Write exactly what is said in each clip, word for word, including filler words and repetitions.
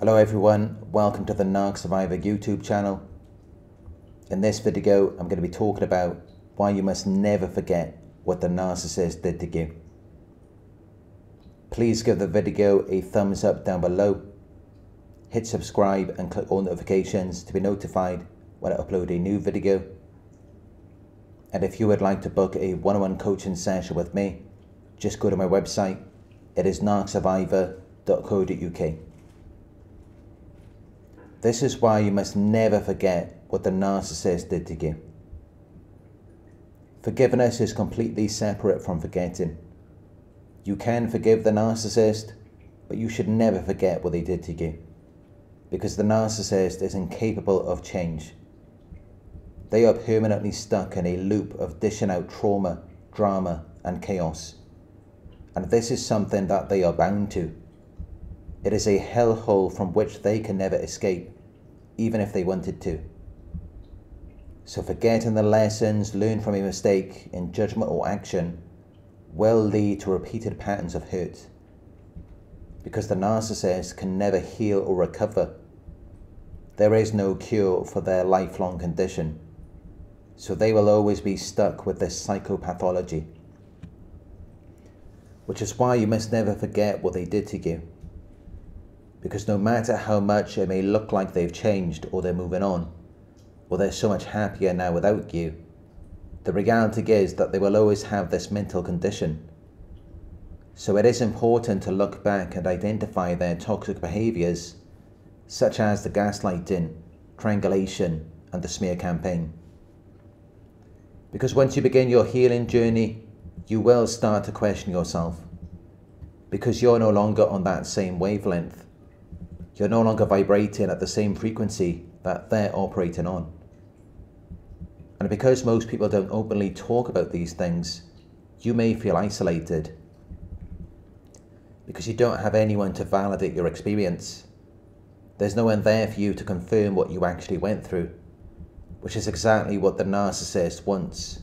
Hello everyone, welcome to the Narc Survivor YouTube channel. In this video I'm going to be talking about why you must never forget what the narcissist did to you. Please give the video a thumbs up down below, hit subscribe and click all notifications to be notified when I upload a new video. And if you would like to book a one-on-one coaching session with me, just go to my website, it is narc survivor dot co dot U K. This is why you must never forget what the narcissist did to you. Forgiveness is completely separate from forgetting. You can forgive the narcissist, but you should never forget what they did to you, because the narcissist is incapable of change. They are permanently stuck in a loop of dishing out trauma, drama, and chaos. And this is something that they are bound to. It is a hellhole from which they can never escape, even if they wanted to. So forgetting the lessons learned from a mistake in judgment or action will lead to repeated patterns of hurt, because the narcissist can never heal or recover. There is no cure for their lifelong condition, so they will always be stuck with this psychopathology, which is why you must never forget what they did to you. Because no matter how much it may look like they've changed or they're moving on, or they're so much happier now without you, the reality is that they will always have this mental condition. So it is important to look back and identify their toxic behaviours, such as the gaslighting, triangulation and the smear campaign. Because once you begin your healing journey, you will start to question yourself, because you're no longer on that same wavelength. You're no longer vibrating at the same frequency that they're operating on. And because most people don't openly talk about these things, you may feel isolated, because you don't have anyone to validate your experience. There's no one there for you to confirm what you actually went through, which is exactly what the narcissist wants,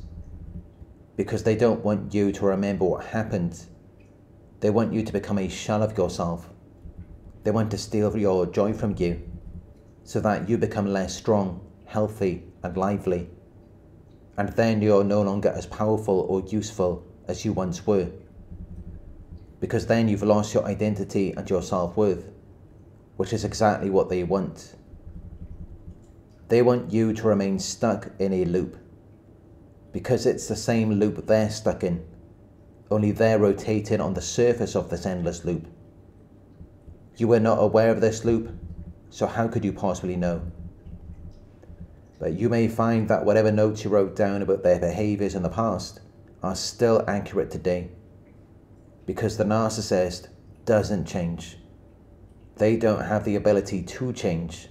because they don't want you to remember what happened. They want you to become a shell of yourself. They want to steal your joy from you, so that you become less strong, healthy and lively. And then you're no longer as powerful or useful as you once were, because then you've lost your identity and your self-worth, which is exactly what they want. They want you to remain stuck in a loop, because it's the same loop they're stuck in, only they're rotating on the surface of this endless loop. You were not aware of this loop, so how could you possibly know? But you may find that whatever notes you wrote down about their behaviours in the past are still accurate today, because the narcissist doesn't change. They don't have the ability to change.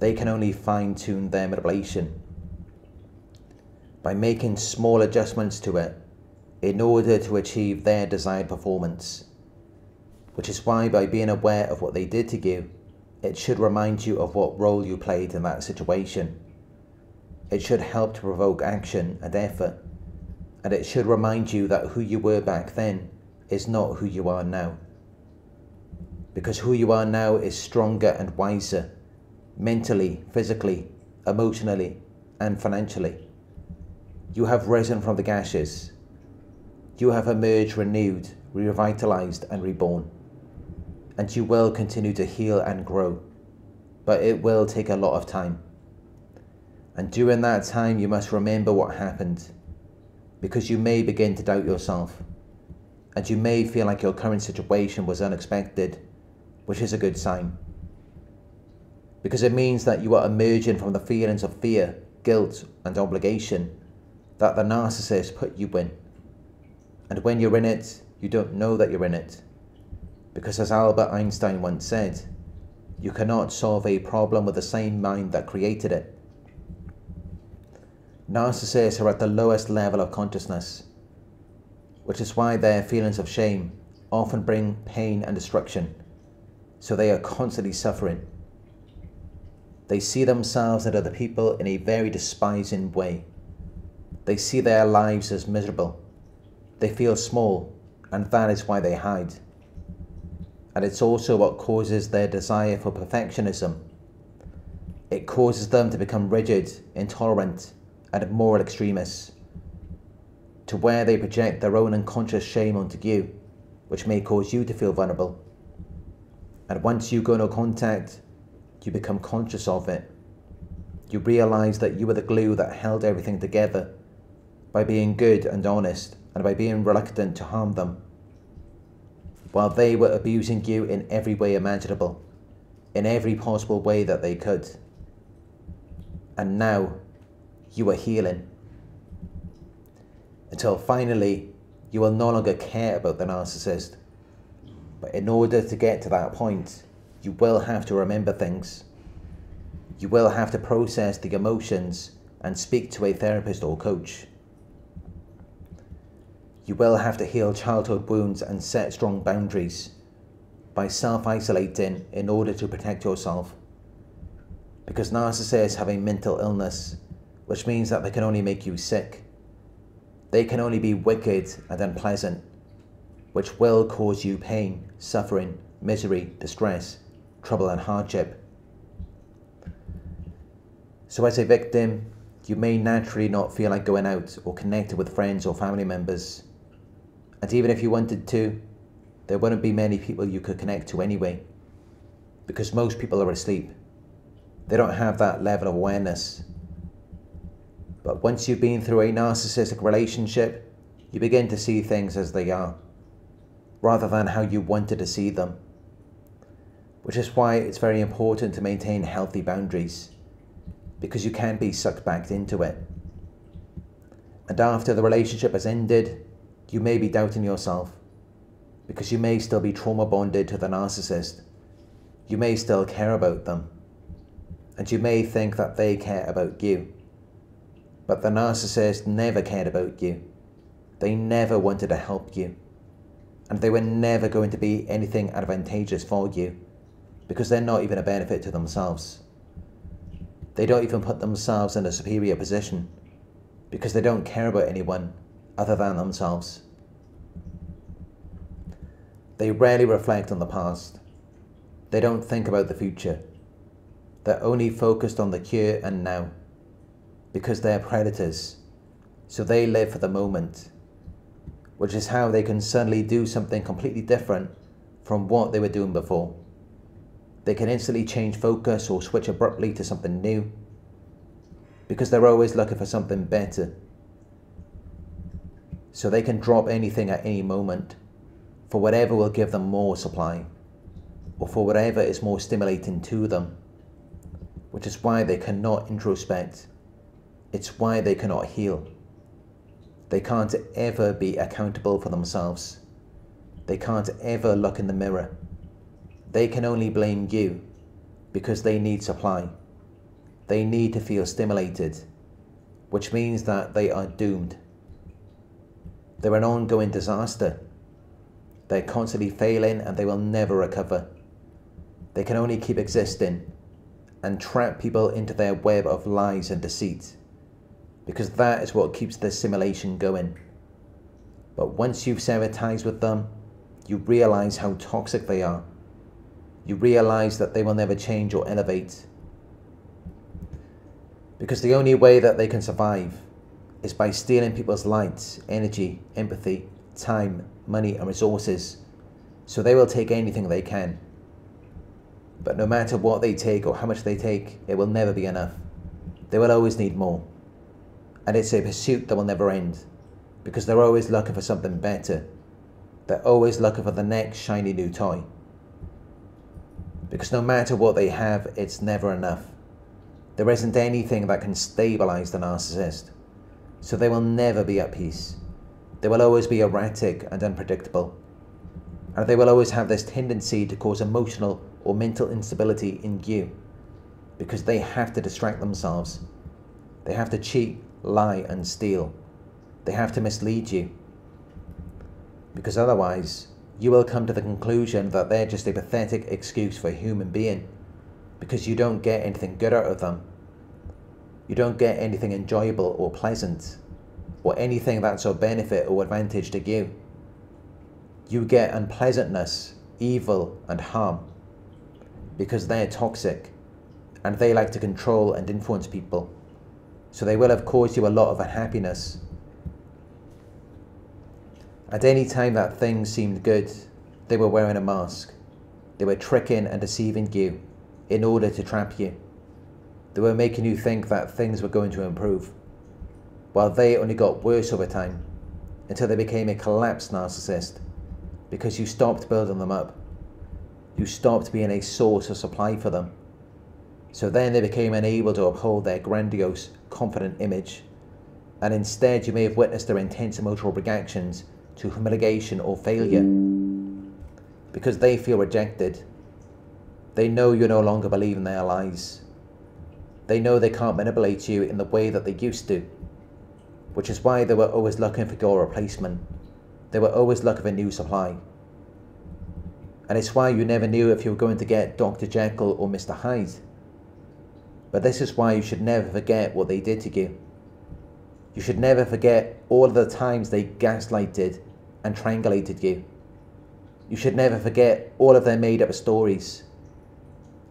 They can only fine-tune their manipulation by making small adjustments to it in order to achieve their desired performance. Which is why by being aware of what they did to you, it should remind you of what role you played in that situation. It should help to provoke action and effort, and it should remind you that who you were back then is not who you are now. Because who you are now is stronger and wiser, mentally, physically, emotionally, and financially. You have risen from the ashes. You have emerged renewed, revitalized, and reborn. And you will continue to heal and grow, but it will take a lot of time. And during that time you must remember what happened, because you may begin to doubt yourself, and you may feel like your current situation was unexpected, which is a good sign, because it means that you are emerging from the feelings of fear, guilt and obligation that the narcissist put you in. And when you're in it, you don't know that you're in it, because as Albert Einstein once said, you cannot solve a problem with the same mind that created it. Narcissists are at the lowest level of consciousness, which is why their feelings of shame often bring pain and destruction, so they are constantly suffering. They see themselves and other people in a very despising way. They see their lives as miserable. They feel small, and that is why they hide. and it's also what causes their desire for perfectionism. It causes them to become rigid, intolerant, and moral extremists, to where they project their own unconscious shame onto you, which may cause you to feel vulnerable. And once you go no contact, you become conscious of it. You realise that you were the glue that held everything together, by being good and honest, and by being reluctant to harm them, while they were abusing you in every way imaginable, in every possible way that they could. And now, you are healing. Until finally, you will no longer care about the narcissist. But in order to get to that point, you will have to remember things. You will have to process the emotions and speak to a therapist or coach. You will have to heal childhood wounds and set strong boundaries by self-isolating in order to protect yourself. Because narcissists have a mental illness, which means that they can only make you sick. They can only be wicked and unpleasant, which will cause you pain, suffering, misery, distress, trouble and hardship. So as a victim, you may naturally not feel like going out or connecting with friends or family members. And even if you wanted to, there wouldn't be many people you could connect to anyway, because most people are asleep. They don't have that level of awareness. But once you've been through a narcissistic relationship, you begin to see things as they are, rather than how you wanted to see them. Which is why it's very important to maintain healthy boundaries, because you can be sucked back into it. And after the relationship has ended, you may be doubting yourself, because you may still be trauma bonded to the narcissist. You may still care about them, and you may think that they care about you. But the narcissist never cared about you. They never wanted to help you. And they were never going to be anything advantageous for you, because they're not even a benefit to themselves. They don't even put themselves in a superior position, because they don't care about anyone other than themselves. They rarely reflect on the past. They don't think about the future. They're only focused on the here and now, because they're predators, so they live for the moment, which is how they can suddenly do something completely different from what they were doing before. They can instantly change focus or switch abruptly to something new, because they're always looking for something better. So they can drop anything at any moment, for whatever will give them more supply, or for whatever is more stimulating to them, which is why they cannot introspect. It's why they cannot heal. They can't ever be accountable for themselves. They can't ever look in the mirror. They can only blame you, because they need supply. They need to feel stimulated, which means that they are doomed. They're an ongoing disaster. They're constantly failing and they will never recover. They can only keep existing and trap people into their web of lies and deceit, because that is what keeps the simulation going. But once you've severed ties with them, you realise how toxic they are. You realise that they will never change or elevate, because the only way that they can survive is by stealing people's light, energy, empathy, time, money and resources. So they will take anything they can. But no matter what they take or how much they take, it will never be enough. They will always need more. And it's a pursuit that will never end, because they're always looking for something better. They're always looking for the next shiny new toy. Because no matter what they have, it's never enough. There isn't anything that can stabilize the narcissist. So they will never be at peace. They will always be erratic and unpredictable. And they will always have this tendency to cause emotional or mental instability in you, because they have to distract themselves. They have to cheat, lie and steal. They have to mislead you, because otherwise you will come to the conclusion that they're just a pathetic excuse for a human being, because you don't get anything good out of them. You don't get anything enjoyable or pleasant, or anything that's of benefit or advantage to you. You get unpleasantness, evil and harm because they're toxic and they like to control and influence people. So they will have caused you a lot of unhappiness. At any time that things seemed good, they were wearing a mask. They were tricking and deceiving you in order to trap you. They were making you think that things were going to improve, while they only got worse over time, until they became a collapsed narcissist, because you stopped building them up. You stopped being a source of supply for them. So then they became unable to uphold their grandiose, confident image, and instead you may have witnessed their intense emotional reactions to humiliation or failure. Because they feel rejected. They know you no longer believe in their lies. They know they can't manipulate you in the way that they used to, which is why they were always looking for your replacement. They were always looking for new supply. And it's why you never knew if you were going to get Doctor Jekyll or Mister Hyde. But this is why you should never forget what they did to you. You should never forget all of the times they gaslighted and triangulated you. You should never forget all of their made-up stories.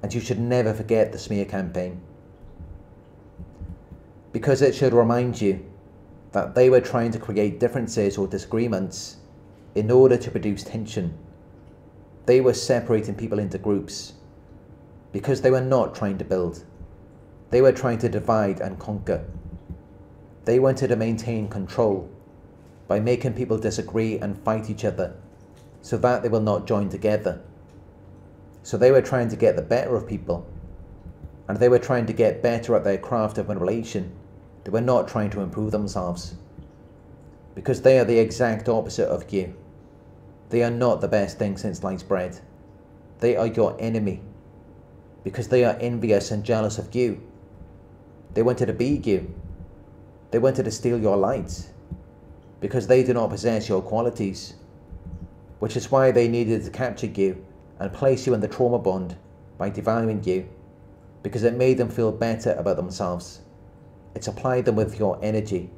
And you should never forget the smear campaign. Because it should remind you that they were trying to create differences or disagreements in order to produce tension. They were separating people into groups because they were not trying to build. They were trying to divide and conquer. They wanted to maintain control by making people disagree and fight each other, so that they will not join together. So they were trying to get the better of people, and they were trying to get better at their craft of manipulation. They were not trying to improve themselves, because they are the exact opposite of you. They are not the best thing since sliced bread. They are your enemy, because they are envious and jealous of you. They wanted to be you. They wanted to steal your light, because they do not possess your qualities. Which is why they needed to capture you and place you in the trauma bond by devaluing you, because it made them feel better about themselves. It supplied them with your energy,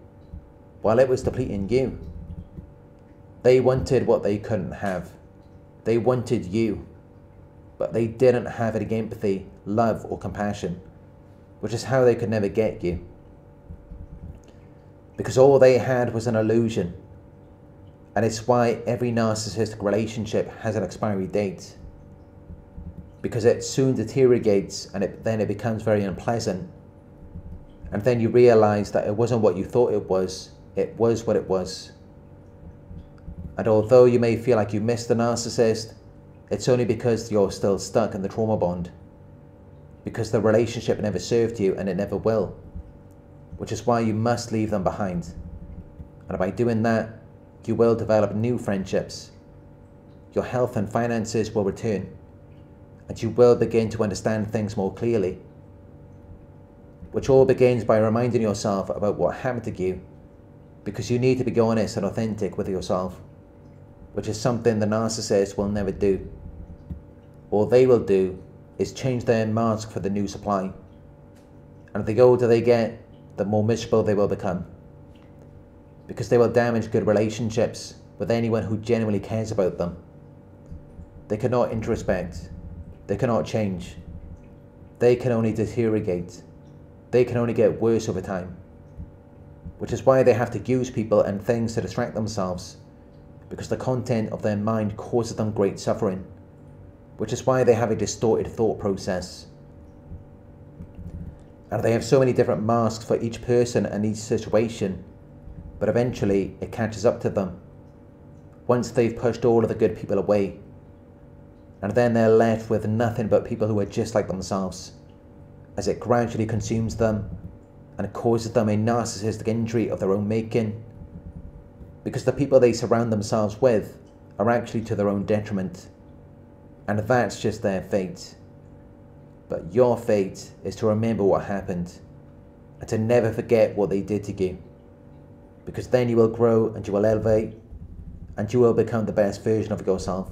while it was depleting you. They wanted what they couldn't have. They wanted you, but they didn't have any empathy, love or compassion, which is how they could never get you. Because all they had was an illusion. And it's why every narcissistic relationship has an expiry date. Because it soon deteriorates and it, then it becomes very unpleasant. And then you realize that it wasn't what you thought it was, it was what it was. And although you may feel like you missed the narcissist, it's only because you're still stuck in the trauma bond. Because the relationship never served you and it never will. Which is why you must leave them behind. And by doing that, you will develop new friendships. Your health and finances will return, and you will begin to understand things more clearly. Which all begins by reminding yourself about what happened to you, because you need to be honest and authentic with yourself, which is something the narcissist will never do. All they will do is change their mask for the new supply. And the older they get, the more miserable they will become. Because they will damage good relationships with anyone who genuinely cares about them. They cannot introspect. They cannot change. They can only deteriorate. They can only get worse over time. Which is why they have to use people and things to distract themselves, because the content of their mind causes them great suffering. Which is why they have a distorted thought process. And they have so many different masks for each person and each situation. But eventually it catches up to them, once they've pushed all of the good people away. And then they're left with nothing but people who are just like themselves, as it gradually consumes them and causes them a narcissistic injury of their own making. Because the people they surround themselves with are actually to their own detriment. And that's just their fate. But your fate is to remember what happened, and to never forget what they did to you. Because then you will grow and you will elevate and you will become the best version of yourself.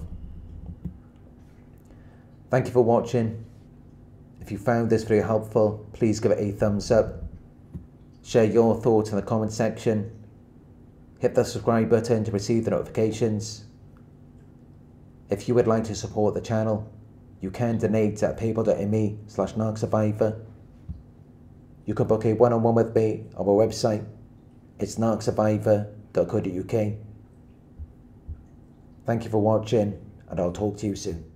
Thank you for watching. If you found this video helpful, please give it a thumbs up. Share your thoughts in the comment section. Hit the subscribe button to receive the notifications. If you would like to support the channel, you can donate at paypal.me slash narcsurvivor. You can book a one-on-one with me on my website. It's narc survivor dot co dot U K. Thank you for watching, and I'll talk to you soon.